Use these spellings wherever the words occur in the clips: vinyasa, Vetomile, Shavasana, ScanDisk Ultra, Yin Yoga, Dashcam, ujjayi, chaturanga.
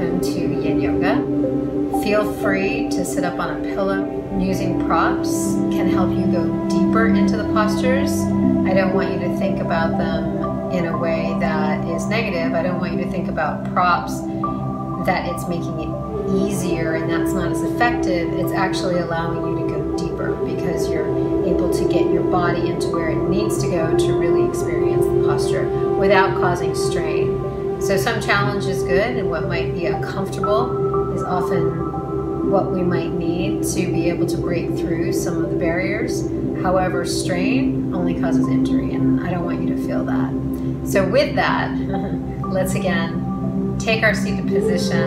welcome to Yin Yoga. Feel free to sit up on a pillow. Using props can help you go deeper into the postures. I don't want you to think about them in a way that is negative. I don't want you to think about props that it's making it easier and that's not as effective. It's actually allowing you to go deeper because you're able to get your body into where it needs to go to really experience the posture without causing strain. So some challenge is good, and what might be uncomfortable is often what we might need to be able to break through some of the barriers. However, strain only causes injury, and I don't want you to feel that. So with that, let's again take our seated position,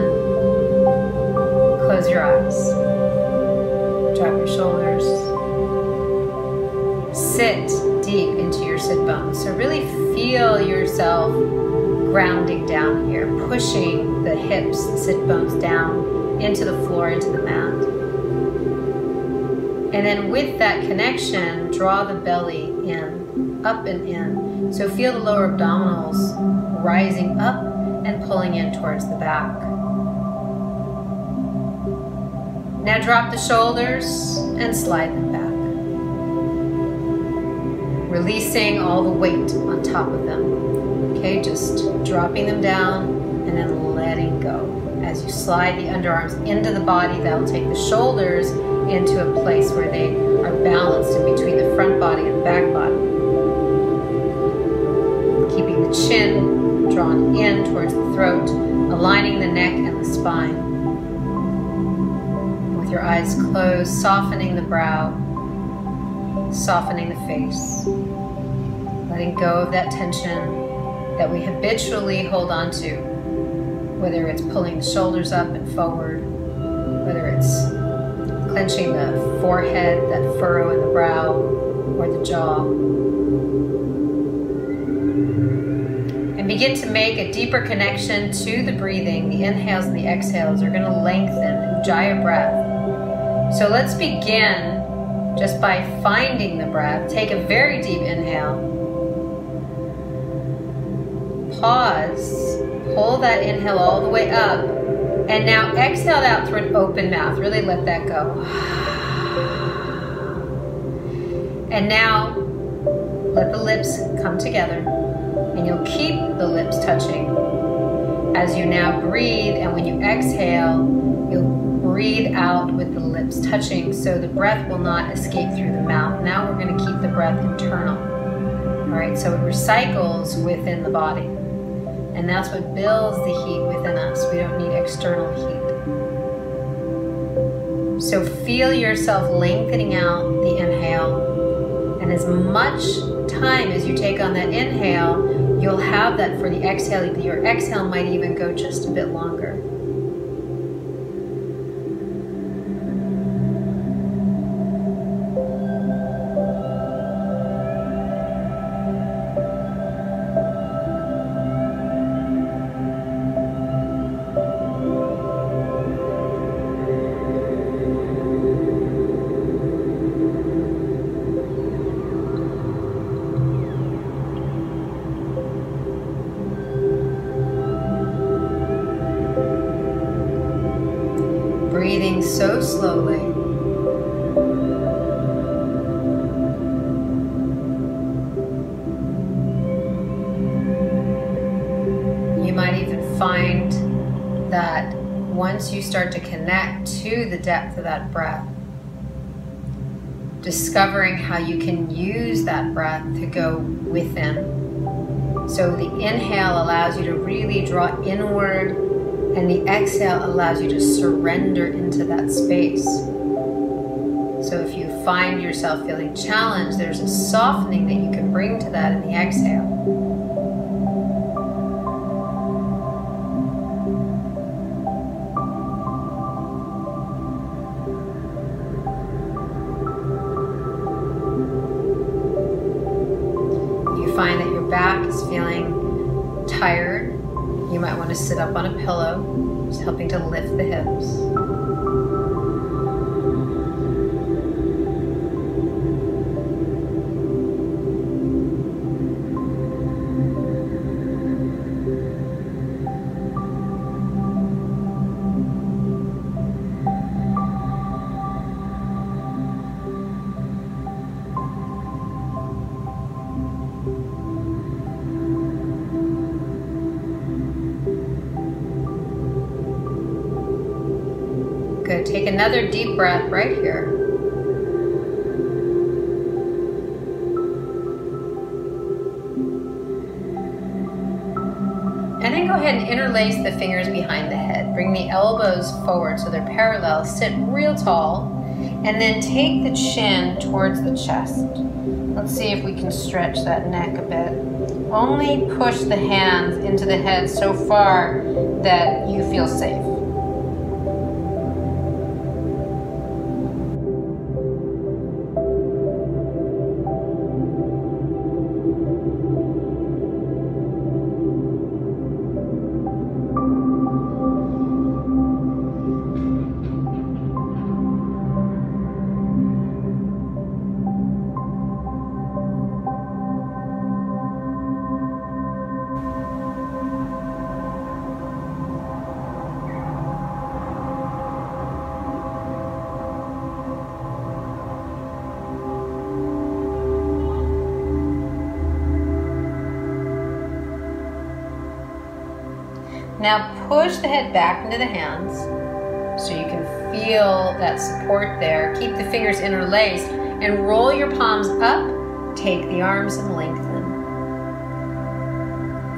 close your eyes, drop your shoulders, sit deep into your sit bones. So really feel yourself grounding down here, pushing the hips, the sit bones down into the floor, into the mat. And then with that connection, draw the belly in, up and in. So feel the lower abdominals rising up and pulling in towards the back. Now drop the shoulders and slide them back, releasing all the weight on top of them. Okay, just dropping them down and then letting go. As you slide the underarms into the body, that'll take the shoulders into a place where they are balanced in between the front body and the back body. Keeping the chin drawn in towards the throat, aligning the neck and the spine. With your eyes closed, softening the brow, softening the face, letting go of that tension that we habitually hold on to, whether it's pulling the shoulders up and forward, whether it's clenching the forehead, that furrow in the brow, or the jaw. And begin to make a deeper connection to the breathing. The inhales and the exhales are going to lengthen, ujjayi breath. So let's begin just by finding the breath. Take a very deep inhale. Pause, pull that inhale all the way up, and now exhale out through an open mouth. Really let that go. And now let the lips come together, and you'll keep the lips touching as you now breathe. And when you exhale, you'll breathe out with the lips touching, so the breath will not escape through the mouth. Now we're going to keep the breath internal. All right, so it recycles within the body. And that's what builds the heat within us. We don't need external heat. So feel yourself lengthening out the inhale. And as much time as you take on that inhale, you'll have that for the exhale. Your exhale might even go just a bit longer. Breathing so slowly. You might even find that once you start to connect to the depth of that breath, discovering how you can use that breath to go within. So the inhale allows you to really draw inward, and the exhale allows you to surrender into that space. So if you find yourself feeling challenged, there's a softening that you can bring to that in the exhale. If you find that your back is feeling tired, you might want to sit up on a pillow, just helping to lift the hips. Good, take another deep breath right here. And then go ahead and interlace the fingers behind the head. Bring the elbows forward so they're parallel. Sit real tall. And then take the chin towards the chest. Let's see if we can stretch that neck a bit. Only push the hands into the head so far that you feel safe. Now push the head back into the hands so you can feel that support there. Keep the fingers interlaced and roll your palms up. Take the arms and lengthen.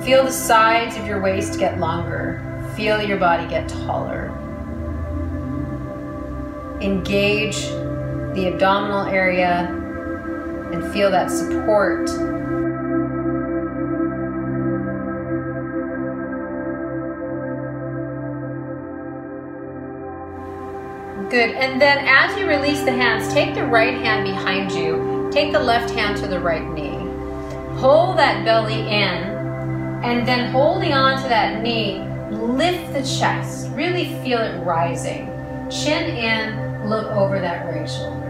Feel the sides of your waist get longer. Feel your body get taller. Engage the abdominal area and feel that support. Good, and then as you release the hands, take the right hand behind you, take the left hand to the right knee. Pull that belly in, and then holding on to that knee, lift the chest, really feel it rising. Chin in, look over that right shoulder.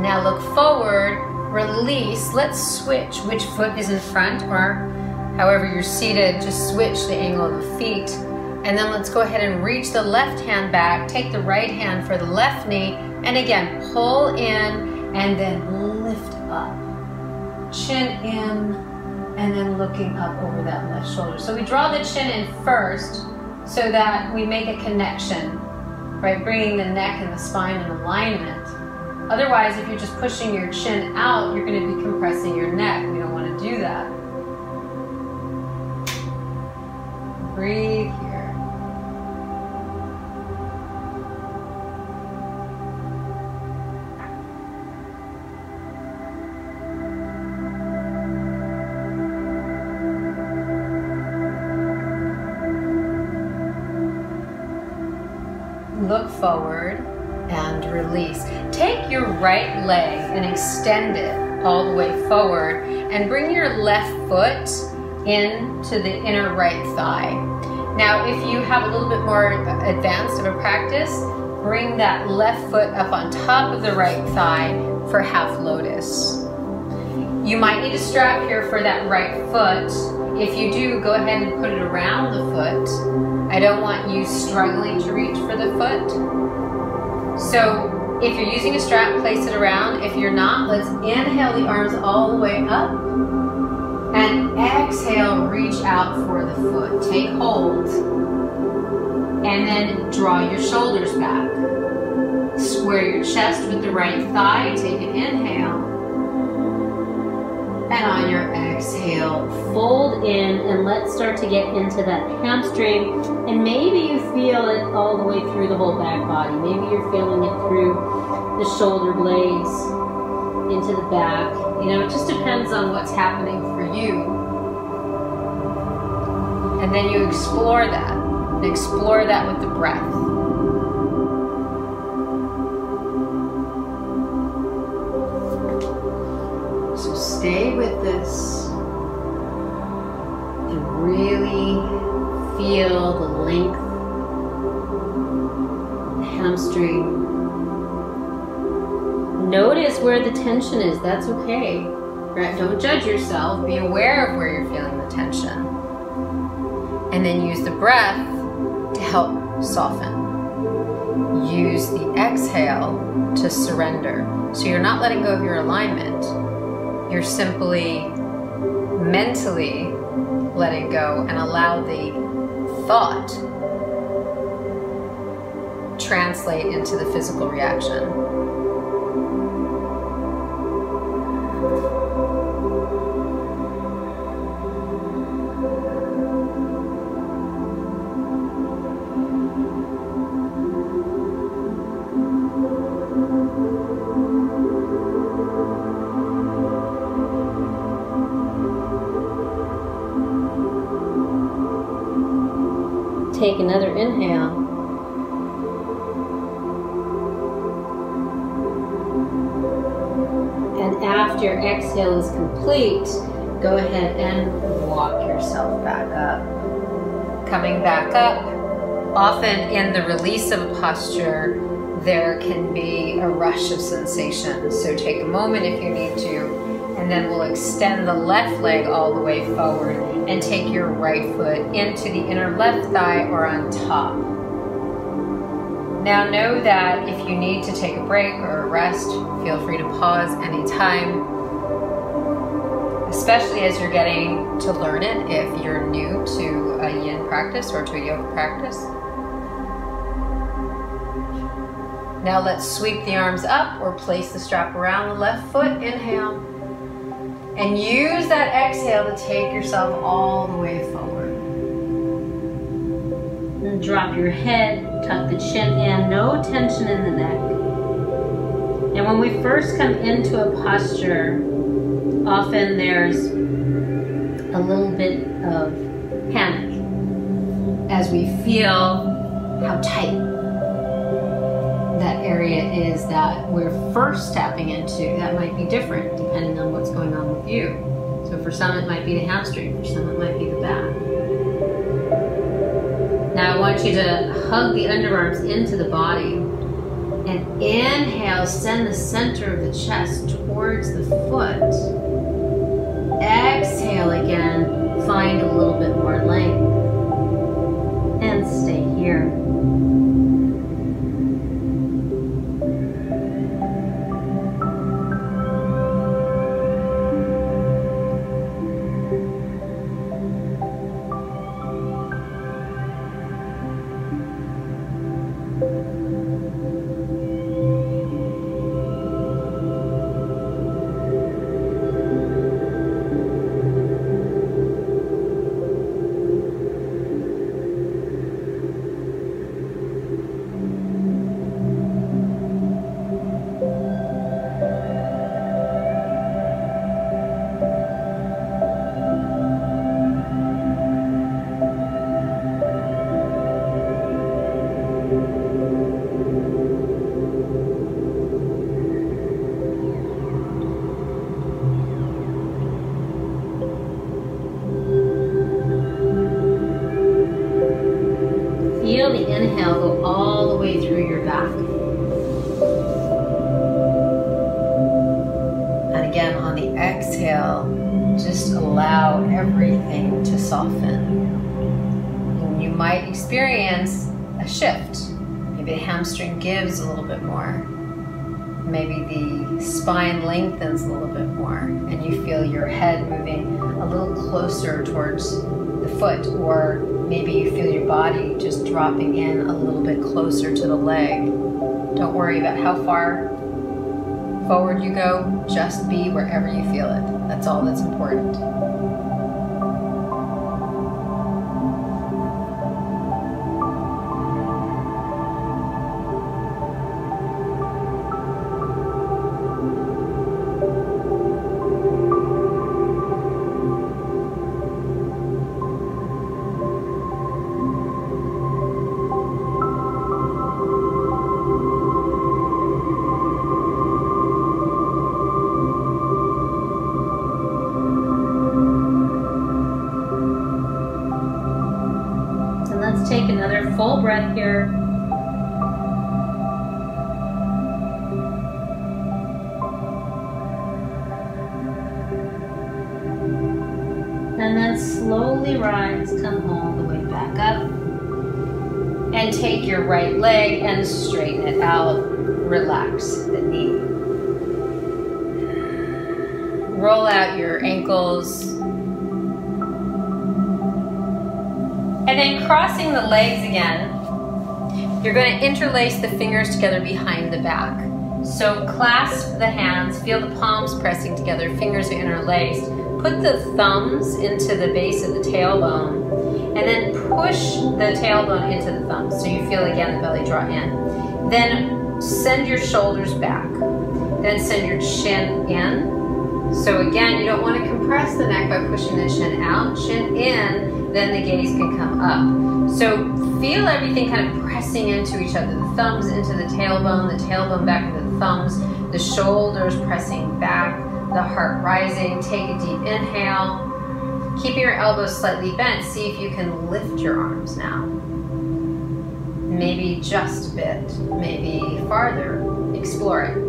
Now look forward, release. Let's switch which foot is in front, or however you're seated, just switch the angle of the feet. And then let's go ahead and reach the left hand back, take the right hand for the left knee, and again, pull in and then lift up. Chin in, and then looking up over that left shoulder. So we draw the chin in first so that we make a connection, right? Bringing the neck and the spine in alignment. Otherwise, if you're just pushing your chin out, you're going to be compressing your neck. We don't want to do that. Breathe here. Look forward and release. Take your right leg and extend it all the way forward and bring your left foot into the inner right thigh. Now, if you have a little bit more advanced of a practice, bring that left foot up on top of the right thigh for half lotus. You might need a strap here for that right foot. If you do, go ahead and put it around the foot. I don't want you struggling to reach for the foot. So, if you're using a strap, place it around. If you're not, let's inhale the arms all the way up. And exhale, reach out for the foot. Take hold. And then draw your shoulders back. Square your chest with the right thigh. Take an inhale. And on your exhale, fold in and let's start to get into that hamstring. And maybe you feel it all the way through the whole back body. Maybe you're feeling it through the shoulder blades, into the back. You know, it just depends on what's happening for you. And then you explore that. And explore that with the breath. Stay with this and really feel the length, the hamstring. Notice where the tension is, that's okay. Don't judge yourself, be aware of where you're feeling the tension. and then use the breath to help soften. Use the exhale to surrender. So you're not letting go of your alignment. You're simply mentally letting go and allow the thought translate into the physical reaction. Take another inhale. And after your exhale is complete, go ahead and walk yourself back up. Coming back up, often in the release of a posture, there can be a rush of sensation. So take a moment if you need to, and then we'll extend the left leg all the way forward and take your right foot into the inner left thigh or on top. Now know that if you need to take a break or a rest, feel free to pause anytime, especially as you're getting to learn it if you're new to a yin practice or to a yoga practice. Now let's sweep the arms up or place the strap around the left foot, inhale. And use that exhale to take yourself all the way forward. Then drop your head, tuck the chin in, no tension in the neck. And when we first come into a posture, often there's a little bit of panic as we feel how tight that area is that we're first tapping into. That might be different depending on what's going on with you. So for some it might be the hamstring, for some it might be the back. Now I want you to hug the underarms into the body and inhale, send the center of the chest towards the foot. Exhale again, find a little bit more length and stay here. Gives a little bit more. Maybe the spine lengthens a little bit more and you feel your head moving a little closer towards the foot, or maybe you feel your body just dropping in a little bit closer to the leg. Don't worry about how far forward you go, just be wherever you feel it. That's all that's important. Full breath here. And then slowly rise, come all the way back. back up and take your right leg and straighten it out. Relax the knee. Roll out your ankles. And then crossing the legs again, you're going to interlace the fingers together behind the back. So clasp the hands, feel the palms pressing together, fingers are interlaced. Put the thumbs into the base of the tailbone and then push the tailbone into the thumbs. So you feel again the belly draw in. Then send your shoulders back. Then send your chin in. So again, you don't want to compress the neck by pushing the chin out. Chin in, then the gaze can come up. So feel everything kind of pressing into each other. The thumbs into the tailbone back into the thumbs, the shoulders pressing back, the heart rising. Take a deep inhale. Keeping your elbows slightly bent, see if you can lift your arms now. Maybe just a bit, maybe farther. Explore it.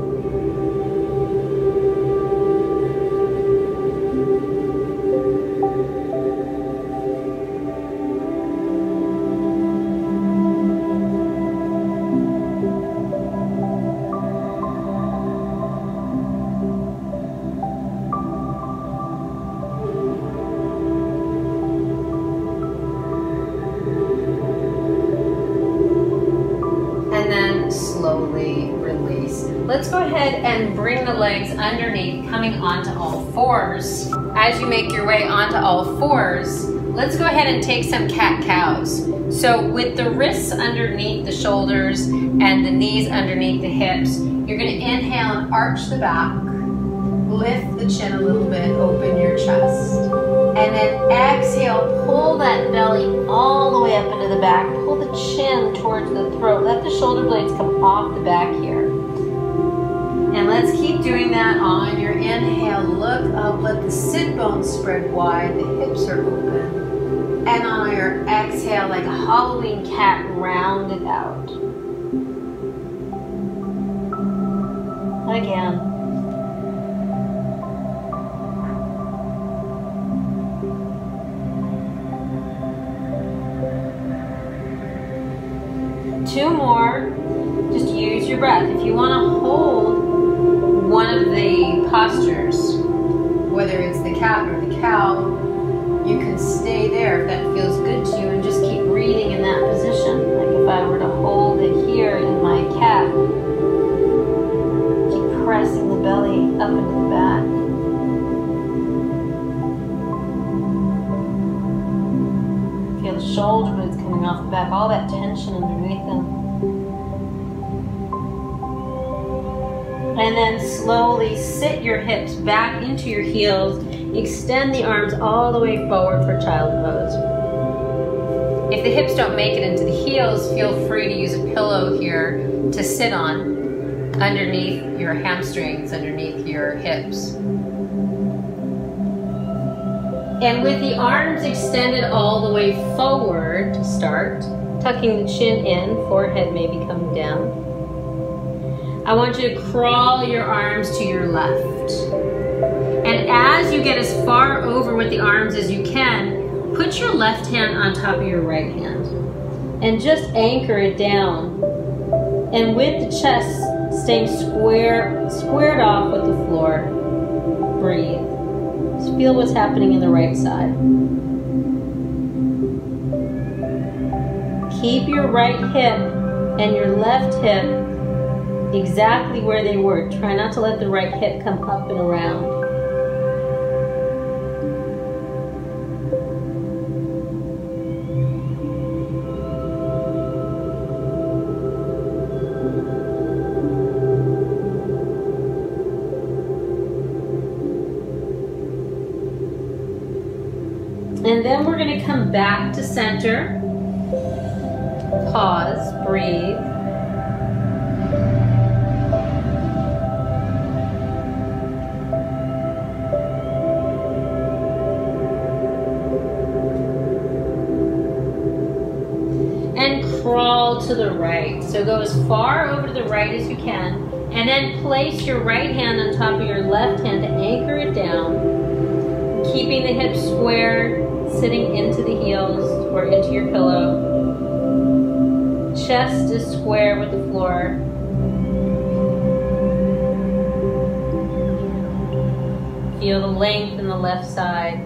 As you make your way onto all fours, let's go ahead and take some cat-cows. So with the wrists underneath the shoulders and the knees underneath the hips, you're going to inhale and arch the back, lift the chin a little bit, open your chest, and then exhale, pull that belly all the way up into the back, pull the chin towards the throat, let the shoulder blades come off the back here. And let's keep doing that on your inhale. Look up, let the sit bones spread wide, the hips are open. And on your exhale, like a Halloween cat, round it out. Again. Two more, just use your breath. If you wanna hold one of the postures, whether it's the cat or the cow, you can stay there if that feels good to you and just keep breathing in that position. Like if I were to hold it here in my cat, keep pressing the belly up into the back. Feel the shoulder blades coming off the back, all that tension underneath them. And then slowly sit your hips back into your heels. Extend the arms all the way forward for child pose. If the hips don't make it into the heels, feel free to use a pillow here to sit on underneath your hamstrings, underneath your hips. And with the arms extended all the way forward to start, tucking the chin in, forehead maybe come down. I want you to crawl your arms to your left. And as you get as far over with the arms as you can, put your left hand on top of your right hand. And just anchor it down. And with the chest staying squared off with the floor, breathe. Just feel what's happening in the right side. Keep your right hip and your left hip exactly where they were. Try not to let the right hip come up and around. And then we're going to come back to center. Pause, breathe. To the right. So go as far over to the right as you can, and then place your right hand on top of your left hand to anchor it down, keeping the hips square, sitting into the heels or into your pillow. Chest is square with the floor. Feel the length in the left side.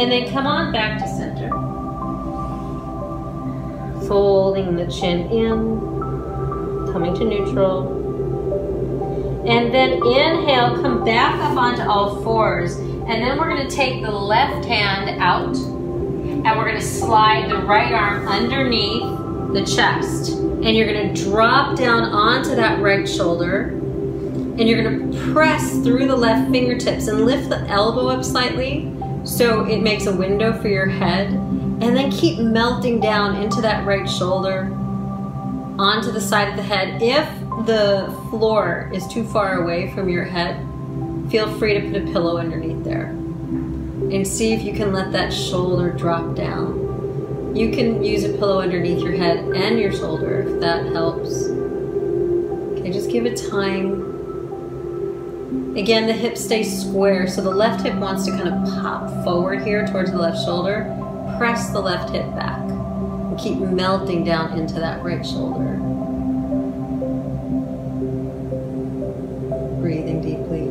And then come on back to center. Folding the chin in, coming to neutral. And then inhale, come back up onto all fours. And then we're gonna take the left hand out and we're gonna slide the right arm underneath the chest. And you're gonna drop down onto that right shoulder and you're gonna press through the left fingertips and lift the elbow up slightly. So it makes a window for your head, and then keep melting down into that right shoulder, onto the side of the head. If the floor is too far away from your head, feel free to put a pillow underneath there and see if you can let that shoulder drop down. You can use a pillow underneath your head and your shoulder if that helps. Okay, just give it time. Again, the hips stay square, so the left hip wants to kind of pop forward here towards the left shoulder. Press the left hip back and keep melting down into that right shoulder. Breathing deeply.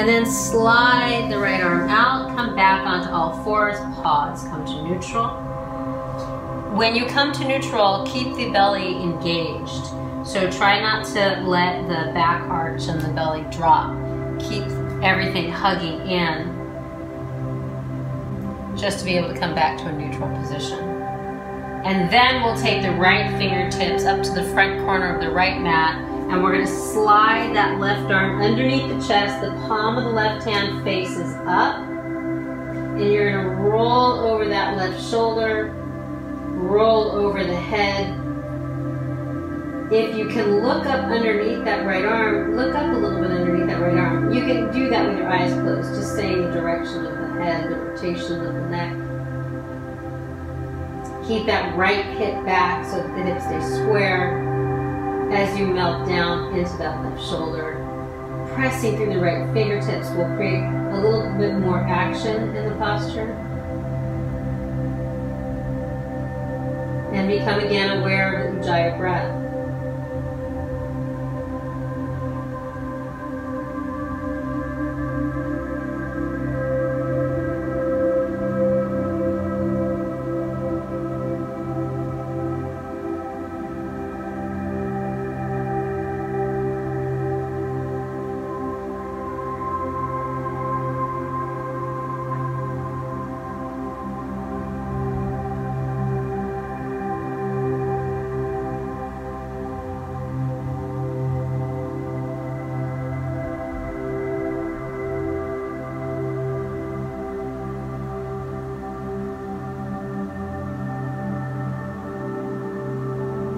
And then slide the right arm out, come back onto all fours, pause, come to neutral. When you come to neutral, keep the belly engaged. So try not to let the back arch and the belly drop. Keep everything hugging in, just to be able to come back to a neutral position. And then we'll take the right fingertips up to the front corner of the right mat. And we're gonna slide that left arm underneath the chest, the palm of the left hand faces up. And you're gonna roll over that left shoulder, roll over the head. If you can look up underneath that right arm, look up a little bit underneath that right arm. You can do that with your eyes closed, just staying the direction of the head, the rotation of the neck. Keep that right hip back so that the hips stay square. As you melt down into that left shoulder, pressing through the right fingertips will create a little bit more action in the posture. And become again aware of the Ujjayi breath.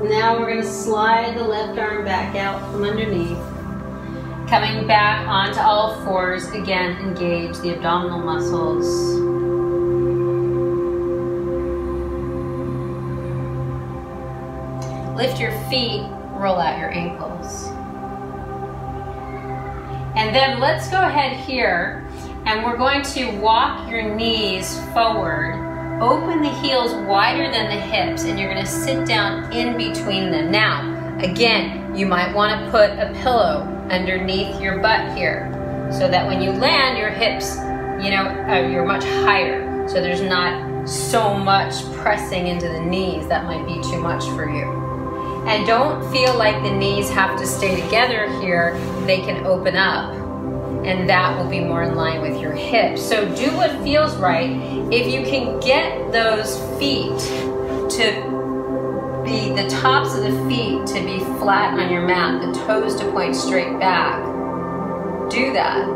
Now we're going to slide the left arm back out from underneath. Coming back onto all fours, again, engage the abdominal muscles. Lift your feet, roll out your ankles. And then let's go ahead here and we're going to walk your knees forward. Open the heels wider than the hips and you're gonna sit down in between them. Now, again, you might wanna put a pillow underneath your butt here so that when you land, your hips, you're much higher. So there's not so much pressing into the knees that might be too much for you. And don't feel like the knees have to stay together here. They can open up, and that will be more in line with your hips. So do what feels right. If you can get those feet to be, the tops of the feet to be flat on your mat, the toes to point straight back, do that.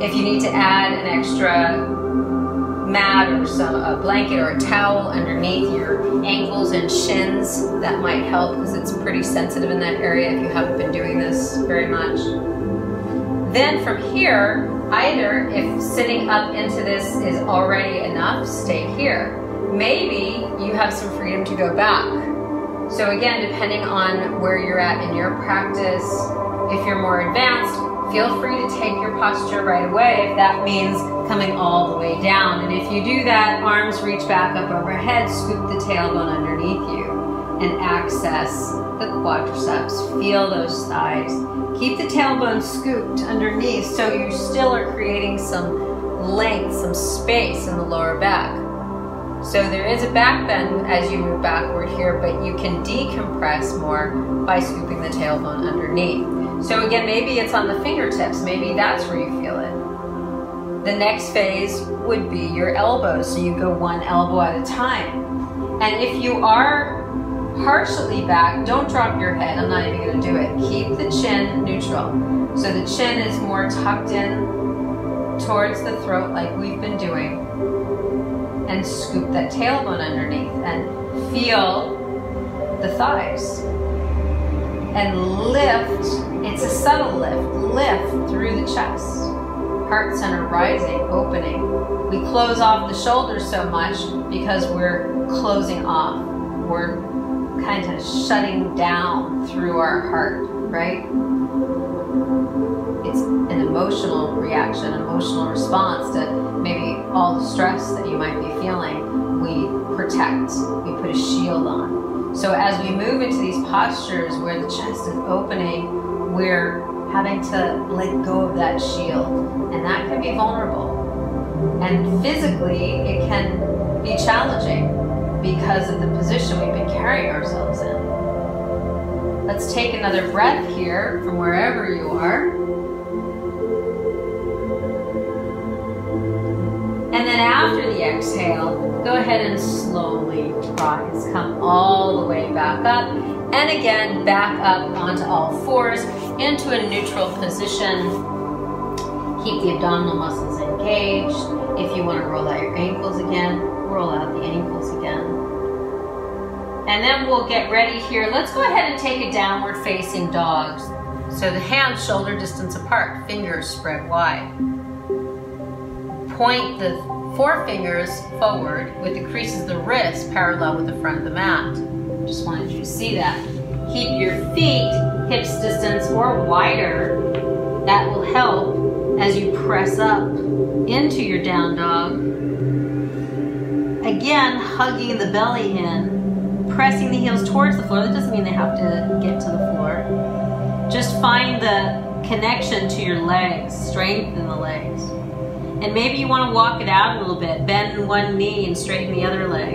If you need to add an extra mat or a blanket or a towel underneath your ankles and shins, that might help, because it's pretty sensitive in that area if you haven't been doing this very much. Then from here, either if sitting up into this is already enough, stay here. Maybe you have some freedom to go back. So again, depending on where you're at in your practice, if you're more advanced, feel free to take your posture right away if that means coming all the way down. And if you do that, arms reach back up overhead, scoop the tailbone underneath you, and access the quadriceps. Feel those thighs. Keep the tailbone scooped underneath so you still are creating some length, some space in the lower back. So there is a back bend as you move backward here, but you can decompress more by scooping the tailbone underneath. So again, maybe it's on the fingertips. Maybe that's where you feel it. The next phase would be your elbows. So you go one elbow at a time. And if you are partially back, don't drop your head. I'm not even going to do it. Keep the chin neutral. So the chin is more tucked in towards the throat like we've been doing. And scoop that tailbone underneath and feel the thighs. And lift, it's a subtle lift, lift through the chest. Heart center rising, opening. We close off the shoulders so much because we're closing off. We're kind of shutting down through our heart, right? It's an emotional reaction, an emotional response to maybe all the stress that you might be feeling. We protect, we put a shield on. So as we move into these postures where the chest is opening, we're having to let go of that shield, and that can be vulnerable. And physically, it can be challenging because of the position we've been carrying ourselves in. Let's take another breath here from wherever you are. And then after the exhale, go ahead and slowly rise. Come all the way back up. And again, back up onto all fours into a neutral position. Keep the abdominal muscles engaged. If you want to roll out your ankles again, roll out the ankles again. And then we'll get ready here. Let's go ahead and take a downward facing dog. So the hands shoulder distance apart, fingers spread wide. Point the forefingers forward with the creases of the wrists parallel with the front of the mat. Just wanted you to see that. Keep your feet hips distance or wider. That will help as you press up into your down dog. Again, hugging the belly in, pressing the heels towards the floor. That doesn't mean they have to get to the floor. Just find the connection to your legs, strengthen the legs. And maybe you want to walk it out a little bit. Bend one knee and straighten the other leg.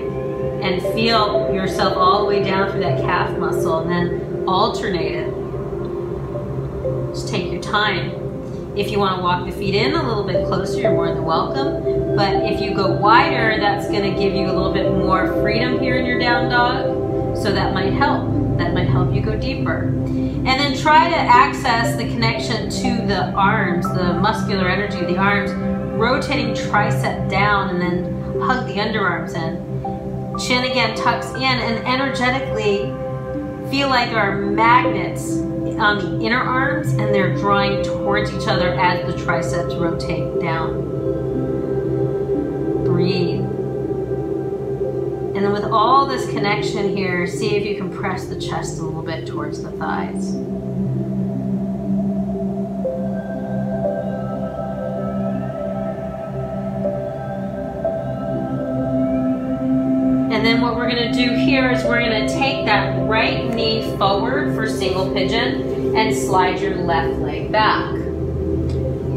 And feel yourself all the way down through that calf muscle, and then alternate it. Just take your time. If you want to walk the feet in a little bit closer, you're more than welcome. But if you go wider, that's going to give you a little bit more freedom here in your down dog. So that might help. That might help you go deeper. And then try to access the connection to the arms, the muscular energy of the arms. Rotating tricep down, and then hug the underarms in. Chin again tucks in, and energetically feel like there are magnets on the inner arms, and they're drawing towards each other as the triceps rotate down. Breathe. And then with all this connection here, see if you can press the chest a little bit towards the thighs. Do here is we're going to take that right knee forward for single pigeon and slide your left leg back.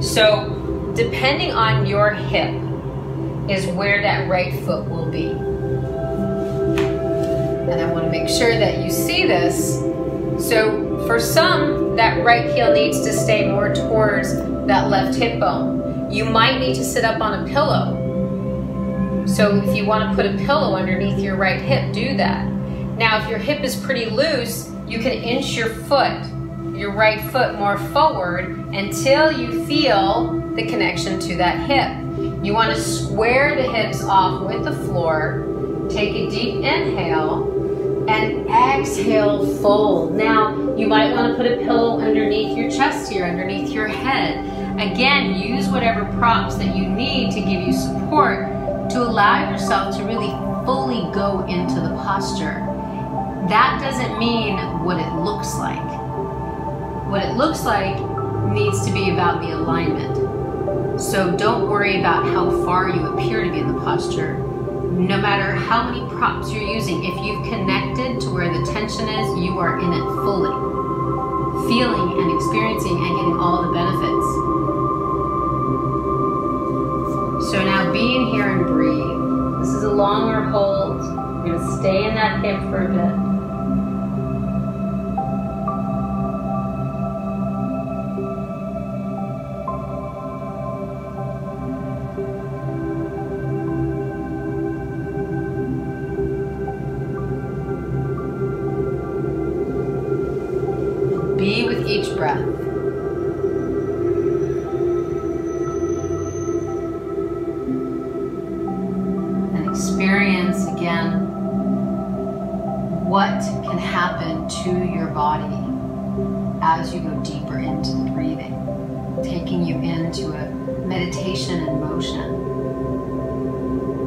So depending on your hip, is where that right foot will be. And I want to make sure that you see this. So for some, that right heel needs to stay more towards that left hip bone. You might need to sit up on a pillow. So if you want to put a pillow underneath your right hip, do that. Now, if your hip is pretty loose, you can inch your foot, your right foot, more forward until you feel the connection to that hip. You want to square the hips off with the floor, take a deep inhale, and exhale, fold. Now, you might want to put a pillow underneath your chest here, underneath your head. Again, use whatever props that you need to give you support to allow yourself to really fully go into the posture. That doesn't mean what it looks like. What it looks like needs to be about the alignment. So don't worry about how far you appear to be in the posture. No matter how many props you're using, if you've connected to where the tension is, you are in it fully, feeling and experiencing and getting all the benefits. So now be in here and breathe. This is a longer hold. You're gonna stay in that hip for a bit. Be with each breath. Experience again what can happen to your body as you go deeper into the breathing, taking you into a meditation in motion.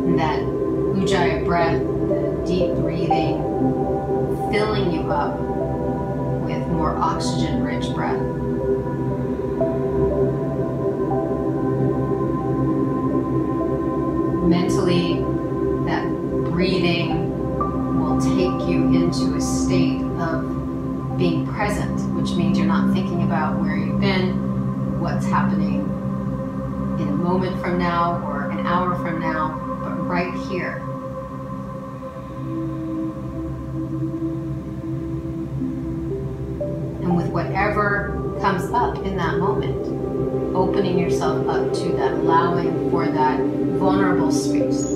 And that Ujjayi breath, the deep breathing, filling you up with more oxygen-rich breath. Mentally, breathing will take you into a state of being present, which means you're not thinking about where you've been, what's happening in a moment from now or an hour from now, but right here. And with whatever comes up in that moment, opening yourself up to that, allowing for that vulnerable space.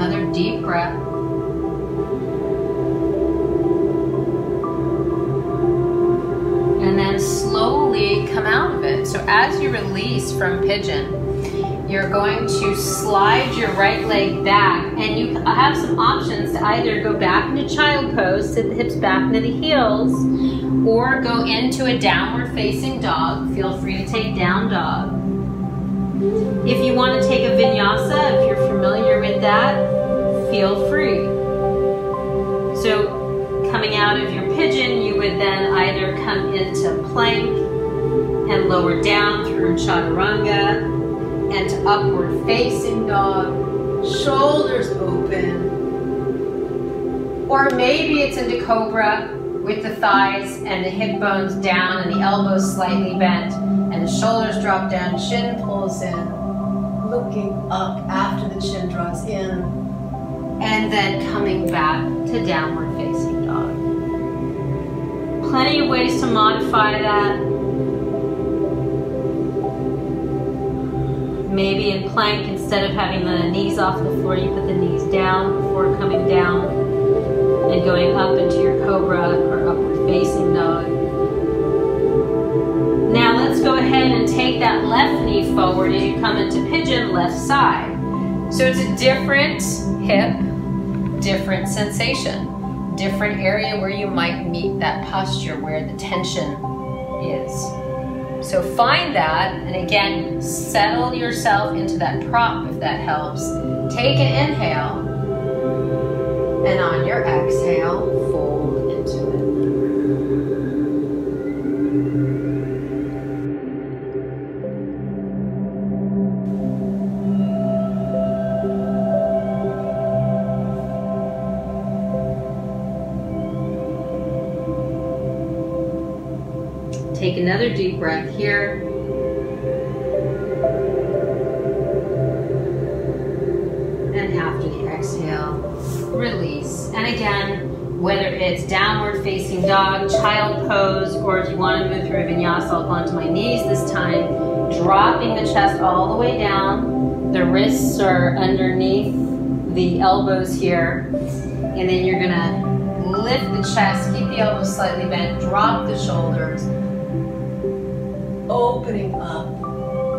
Another deep breath. And then slowly come out of it. So as you release from pigeon, you're going to slide your right leg back, and you have some options to either go back into child pose, sit the hips back into the heels, or go into a downward facing dog. Feel free to take down dog. If you want to take a vinyasa, if you're familiar with that, feel free. So coming out of your pigeon, you would then either come into plank and lower down through chaturanga and to upward facing dog, shoulders open. Or maybe it's into cobra with the thighs and the hip bones down and the elbows slightly bent and the shoulders drop down, shin pulls in. Looking up after the chin draws in, and then coming back to downward facing dog. Plenty of ways to modify that. Maybe in plank, instead of having the knees off the floor, you put the knees down before coming down and going up into your cobra or upward facing dog. Go ahead and take that left knee forward and you come into pigeon, left side. So it's a different hip, different sensation, different area where you might meet that posture where the tension is. So find that, and again, settle yourself into that prop if that helps. Take an inhale, and on your exhale, fold into it. another deep breath here. And after the exhale, release. And again, whether it's downward facing dog, child pose, or if you want to move through a vinyasa, I'll go onto my knees this time, dropping the chest all the way down. The wrists are underneath the elbows here. And then you're gonna lift the chest, keep the elbows slightly bent, drop the shoulders, opening up,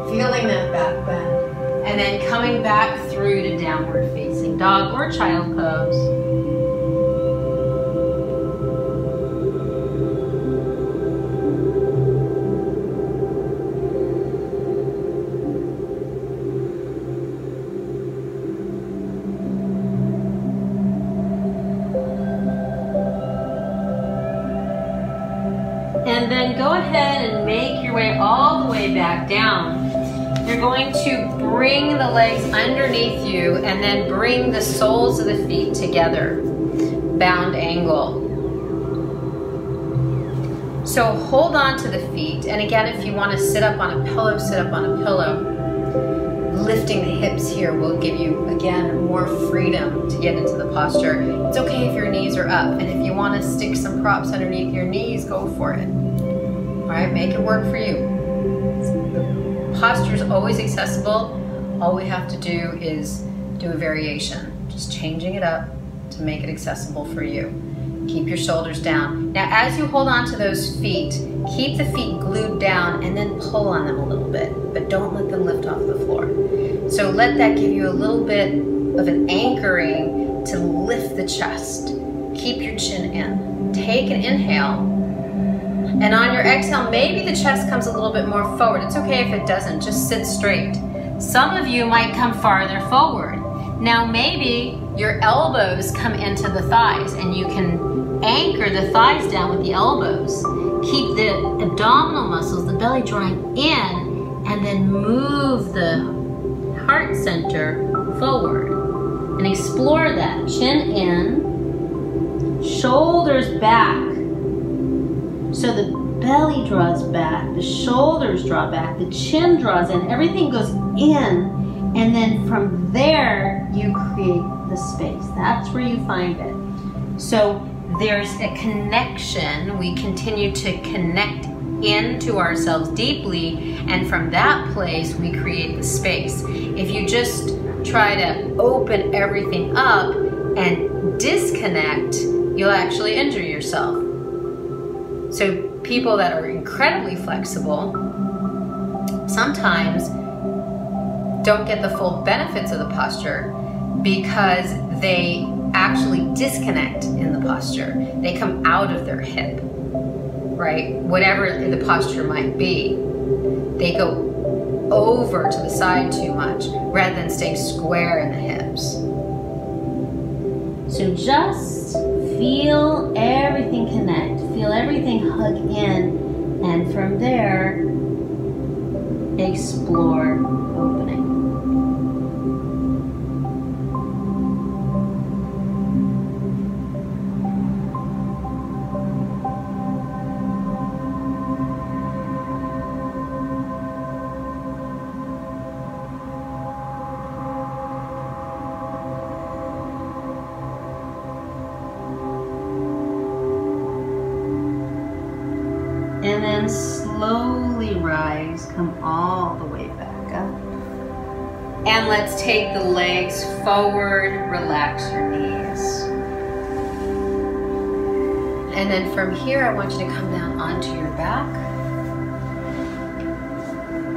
feeling that back bend, and then coming back through to downward facing dog or child pose. And then go ahead and make your way all the way back down. You're going to bring the legs underneath you and then bring the soles of the feet together. Bound angle. So hold on to the feet. And again, if you want to sit up on a pillow, sit up on a pillow. Lifting the hips here will give you, again, more freedom to get into the posture. It's okay if your knees are up. And if you want to stick some props underneath your knees, go for it. All right, make it work for you. Posture is always accessible. All we have to do is do a variation, just changing it up to make it accessible for you. Keep your shoulders down. Now, as you hold on to those feet, keep the feet glued down and then pull on them a little bit, but don't let them lift off the floor. So let that give you a little bit of an anchoring to lift the chest. Keep your chin in. Take an inhale. And on your exhale, maybe the chest comes a little bit more forward. It's okay if it doesn't, just sit straight. Some of you might come farther forward. Now maybe your elbows come into the thighs and you can anchor the thighs down with the elbows. Keep the abdominal muscles, the belly drawing in, and then move the heart center forward. And explore that, chin in, shoulders back. So the belly draws back, the shoulders draw back, the chin draws in, everything goes in, and then from there, you create the space. That's where you find it. So there's a connection. We continue to connect into ourselves deeply, and from that place, we create the space. If you just try to open everything up and disconnect, you'll actually injure yourself. So people that are incredibly flexible sometimes don't get the full benefits of the posture because they actually disconnect in the posture. They come out of their hip, right? Whatever the posture might be, they go over to the side too much rather than stay square in the hips. So just feel everything connect. Feel everything hug in, and from there, explore opening. And then slowly rise, come all the way back up. And let's take the legs forward, relax your knees. And then from here, I want you to come down onto your back.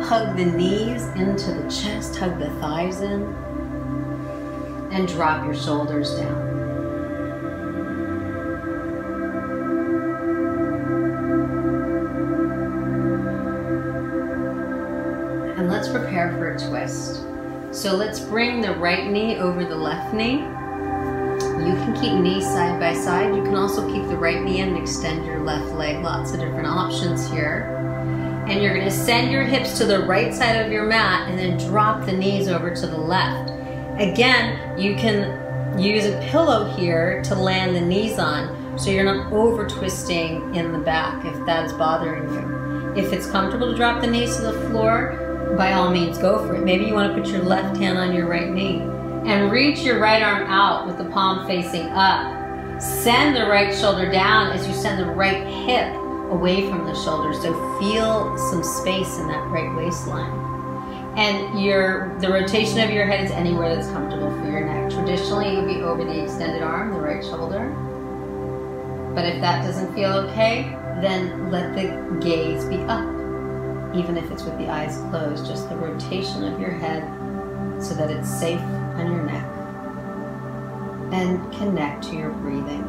Hug the knees into the chest, hug the thighs in, and drop your shoulders down. And let's prepare for a twist. So let's bring the right knee over the left knee. You can keep knees side by side. You can also keep the right knee in and extend your left leg. Lots of different options here. And you're gonna send your hips to the right side of your mat and then drop the knees over to the left. Again, you can use a pillow here to land the knees on so you're not over twisting in the back if that's bothering you. If it's comfortable to drop the knees to the floor, by all means, go for it. Maybe you want to put your left hand on your right knee and reach your right arm out with the palm facing up. Send the right shoulder down as you send the right hip away from the shoulder. So feel some space in that right waistline. And the rotation of your head is anywhere that's comfortable for your neck. Traditionally, you'll be over the extended arm, the right shoulder. But if that doesn't feel okay, then let the gaze be up. Even if it's with the eyes closed, just the rotation of your head so that it's safe on your neck. And connect to your breathing.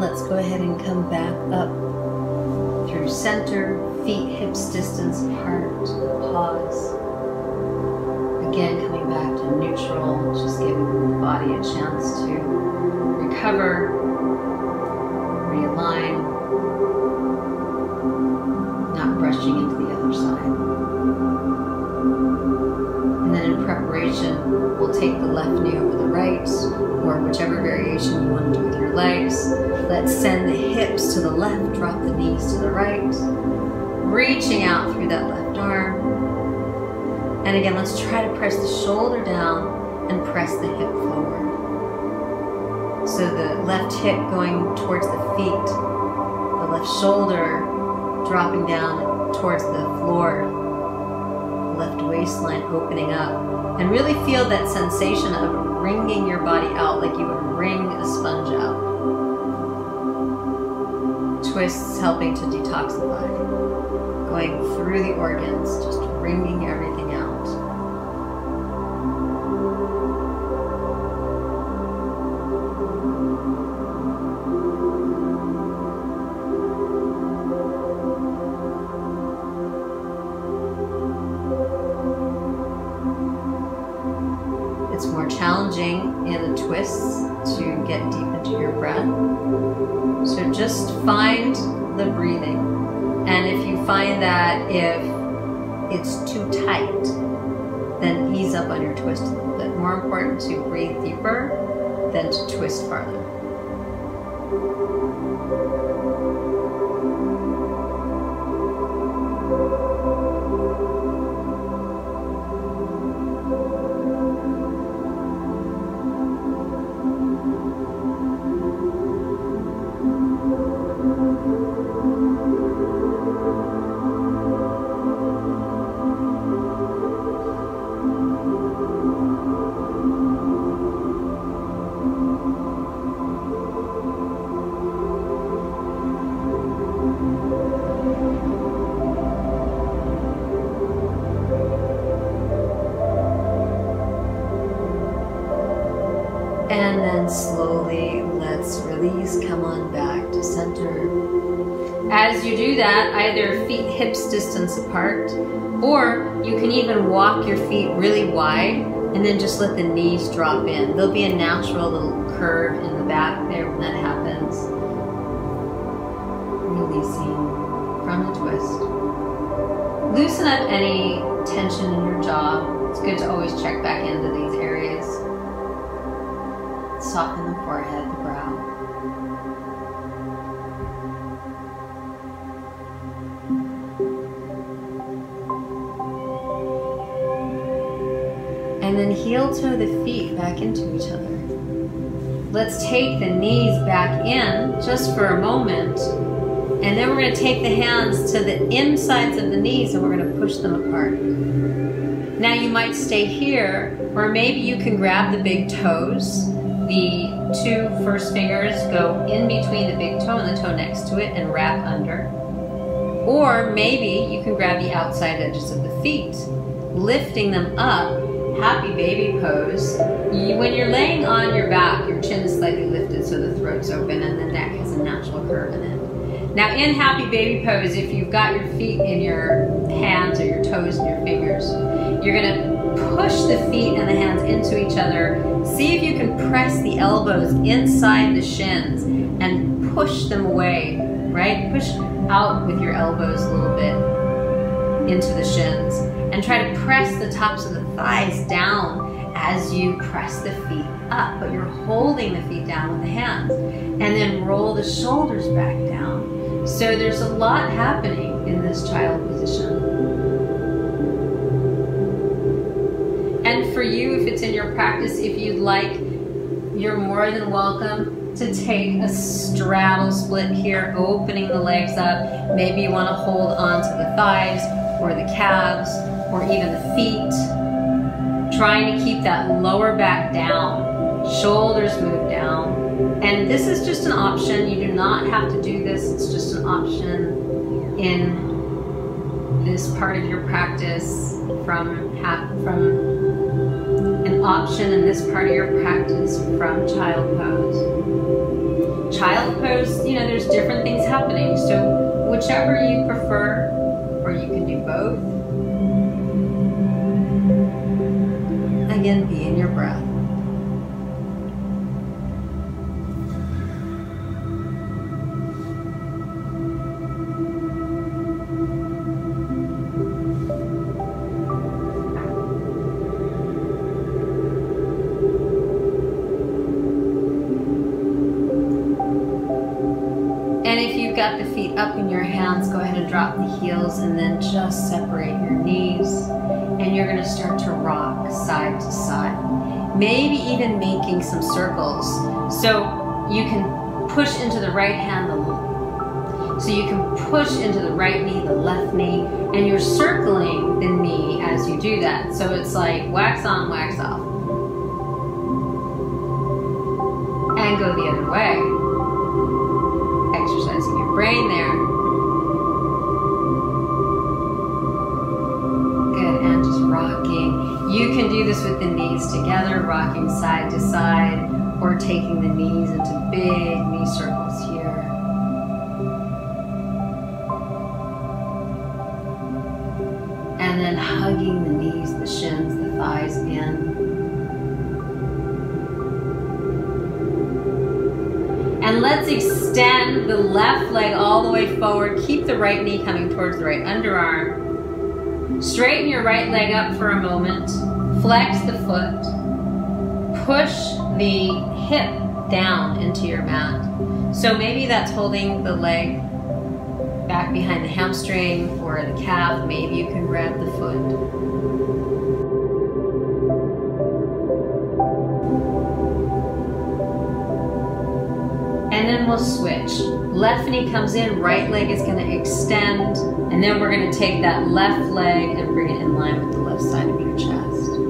Let's go ahead and come back up through center, feet, hips, distance apart, pause. Again, coming back to neutral, just giving the body a chance to recover, realign, not rushing into the other side. And then in preparation, we'll take the left knee over the right, or whichever variation you want to do with your legs. Let's send the hips to the left, drop the knees to the right, reaching out through that left arm. And again, let's try to press the shoulder down and press the hip forward. So the left hip going towards the feet, the left shoulder dropping down towards the floor, the left waistline opening up. And really feel that sensation of wringing your body out like you would wring a sponge out. Twists helping to detoxify, going through the organs, just wringing everything out. It's more challenging in the twists to get deep into your breath. So just find the breathing. And if you find that if it's too tight, then ease up on your twist a little bit. More important to breathe deeper than to twist farther. And then slowly, let's release, come on back to center. As you do that, either feet hips distance apart, or you can even walk your feet really wide and then just let the knees drop in. There'll be a natural little curve in the back there when that happens. Releasing from the twist. Loosen up any tension in your jaw. It's good to always check back into these areas. Soften the forehead, the brow. And then heel toe the feet back into each other. Let's take the knees back in just for a moment. And then we're going to take the hands to the insides of the knees and we're going to push them apart. Now you might stay here, or maybe you can grab the big toes. The two first fingers go in between the big toe and the toe next to it and wrap under. Or maybe you can grab the outside edges of the feet, lifting them up, happy baby pose. When you're laying on your back, your chin is slightly lifted so the throat's open and the neck has a natural curve in it. Now in happy baby pose, if you've got your feet in your hands or your toes and your fingers, you're gonna push the feet and the hands into each other. See if you can press the elbows inside the shins and push them away, right? Push out with your elbows a little bit into the shins and try to press the tops of the thighs down as you press the feet up, but you're holding the feet down with the hands, and then roll the shoulders back down. So there's a lot happening in this child position. And for you, if it's in your practice, if you'd like, you're more than welcome to take a straddle split here, opening the legs up. Maybe you want to hold on to the thighs or the calves or even the feet, trying to keep that lower back down, shoulders move down. And this is just an option. You do not have to do this. It's just an option in this part of your practice, from child pose. Child pose, you know, there's different things happening, so whichever you prefer, or you can do both. Again, be in your breath. Got the feet up in your hands, go ahead and drop the heels and then just separate your knees, and you're going to start to rock side to side, maybe even making some circles. So you can push into the right hand, so you can push into the right knee, the left knee, and you're circling the knee as you do that. So it's like wax on, wax off, and go the other way. Exercising your brain there. Good, and just rocking. You can do this with the knees together, rocking side to side, or taking the knees into big knee circles here. And then hugging the knees, the shins, the thighs in. And let's extend the left leg all the way forward. Keep the right knee coming towards the right underarm. Straighten your right leg up for a moment. Flex the foot. Push the hip down into your mat. So maybe that's holding the leg back behind the hamstring or the calf. Maybe you can grab the foot. And then we'll switch. Left knee comes in, right leg is going to extend, and then we're going to take that left leg and bring it in line with the left side of your chest.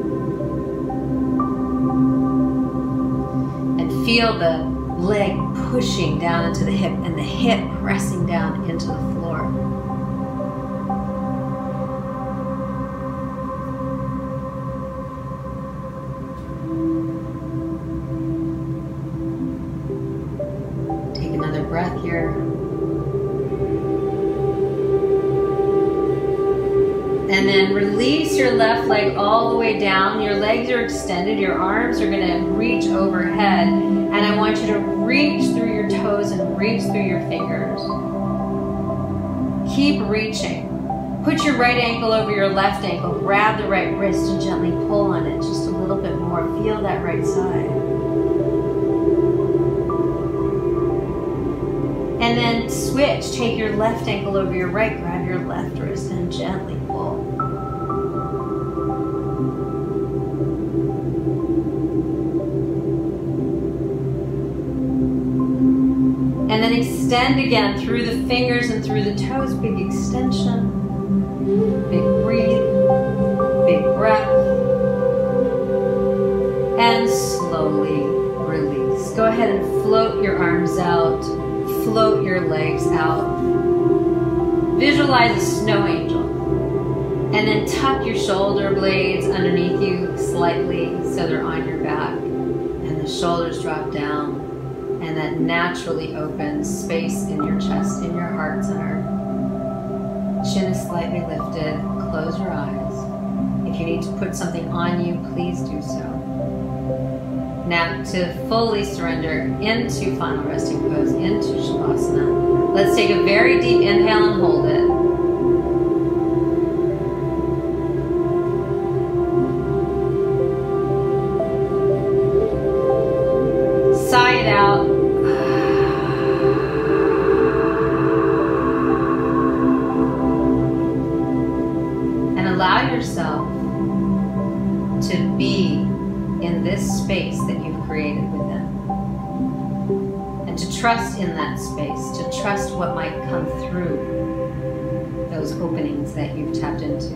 And feel the leg pushing down into the hip and the hip pressing down into the floor. Breath here. And then release your left leg all the way down. Your legs are extended. Your arms are going to reach overhead. And I want you to reach through your toes and reach through your fingers. Keep reaching. Put your right ankle over your left ankle. Grab the right wrist and gently pull on it just a little bit more. Feel that right side. And then switch, take your left ankle over your right, grab your left wrist and gently pull. And then extend again through the fingers and through the toes, big extension, big breathe, big breath, and slowly release. Go ahead and float your arms out. Float your legs out. Visualize a snow angel. And then tuck your shoulder blades underneath you slightly so they're on your back. And the shoulders drop down. And that naturally opens space in your chest, in your heart center. Chin is slightly lifted. Close your eyes. If you need to put something on you, please do so. Now, to fully surrender into final resting pose, into Shavasana, let's take a very deep inhale and hold it. Trust in that space, to trust what might come through those openings that you've tapped into.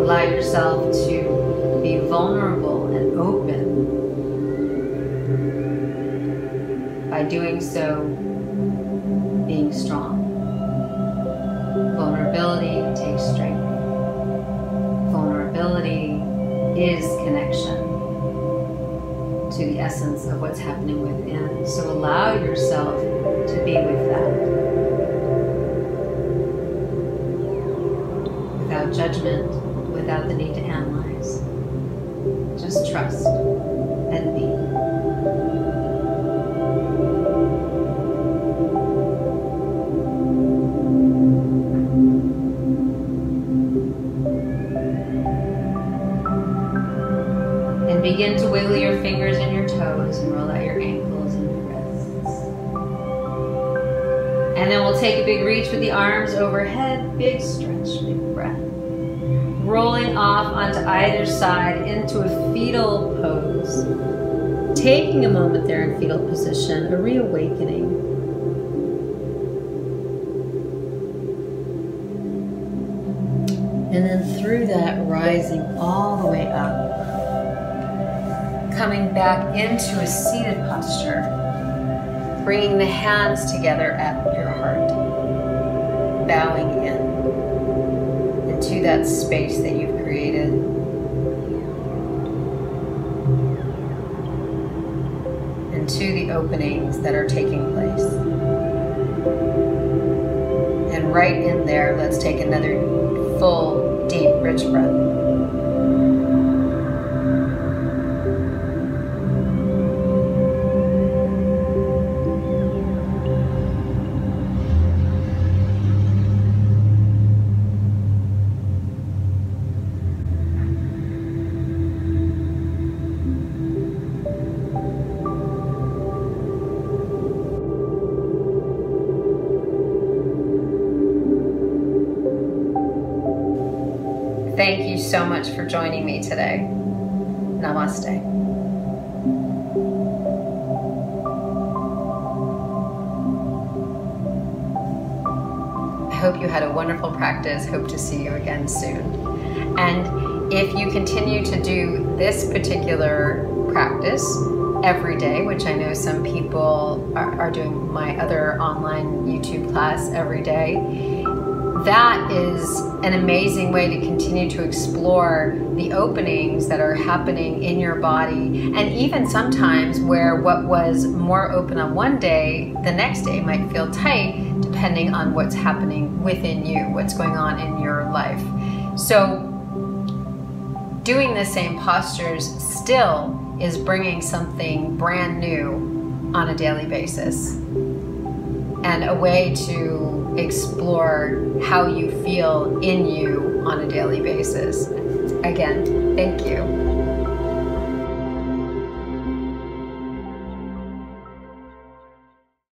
Allow yourself to be vulnerable and open. By doing so, being strong. Vulnerability takes strength. Vulnerability is connection to the essence of what's happening within. So allow yourself to be with that. Without judgment, without the need to analyze. Just trust and be. Begin to wiggle your fingers and your toes and roll out your ankles and your wrists. And then we'll take a big reach with the arms overhead, big stretch, big breath. Rolling off onto either side into a fetal pose. Taking a moment there in fetal position, a reawakening. And then through that, rising all the way up. Coming back into a seated posture, bringing the hands together at your heart, bowing in into that space that you've created. Into the openings that are taking place. And right in there, let's take another full, deep, rich breath. Thank you so much for joining me today. Namaste. I hope you had a wonderful practice. Hope to see you again soon. And if you continue to do this particular practice every day, which I know some people are doing my other online YouTube class every day, that is an amazing way to continue to explore the openings that are happening in your body, and even sometimes where what was more open on one day, the next day might feel tight depending on what's happening within you, what's going on in your life. So doing the same postures still is bringing something brand new on a daily basis, and a way to explore how you feel in you on a daily basis. Again, thank you.